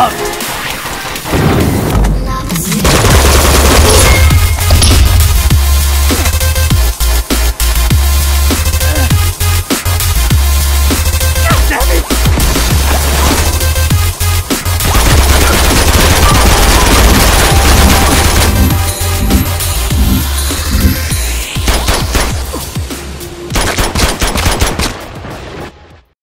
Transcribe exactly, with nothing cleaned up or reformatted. Up!